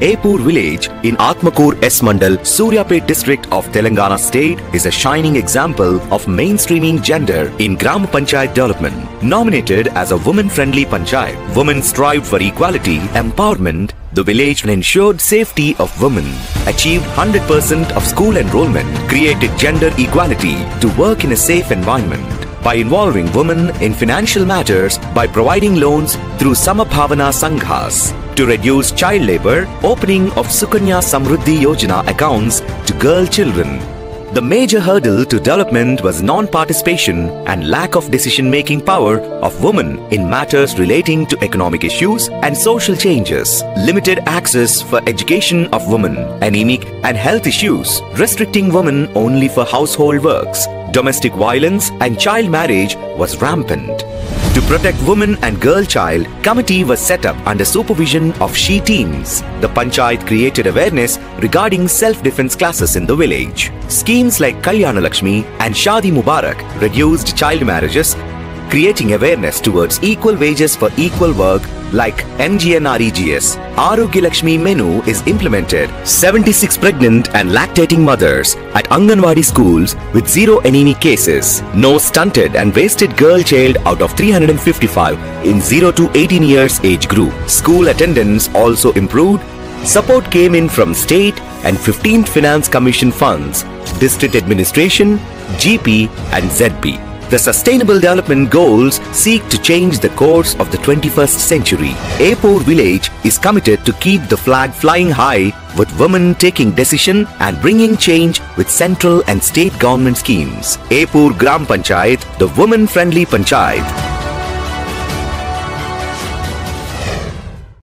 Aipoor village in Atmakur S. Mandal, Suryapet district of Telangana state is a shining example of mainstreaming gender in Gram Panchayat development. Nominated as a women-friendly Panchayat, women strive for equality, empowerment. The village ensured safety of women, achieved 100% of school enrollment, created gender equality to work in a safe environment. By involving women in financial matters by providing loans through Samabhavana Sanghas to reduce child labor, opening of Sukanya Samruddhi Yojana accounts to girl children. The major hurdle to development was non-participation and lack of decision-making power of women in matters relating to economic issues and social changes, limited access for education of women, anemic and health issues, restricting women only for household works. Domestic violence and child marriage was rampant. To protect women and girl child, committee was set up under supervision of She Teams. The Panchayat created awareness regarding self-defense classes in the village. Schemes like Kalyana Lakshmi and Shadi Mubarak reduced child marriages, creating awareness towards equal wages for equal work like MGNREGS. Arogya Lakshmi menu is implemented. 76 pregnant and lactating mothers at Anganwadi schools with 0 anemic cases. No stunted and wasted girl child out of 355 in 0 to 18 years age group. School attendance also improved. Support came in from state and 15th Finance Commission funds, district administration, GP and ZP. The Sustainable Development Goals seek to change the course of the 21st century. Aipoor village is committed to keep the flag flying high with women taking decision and bringing change with central and state government schemes. Aipoor Gram Panchayat, the women-friendly Panchayat.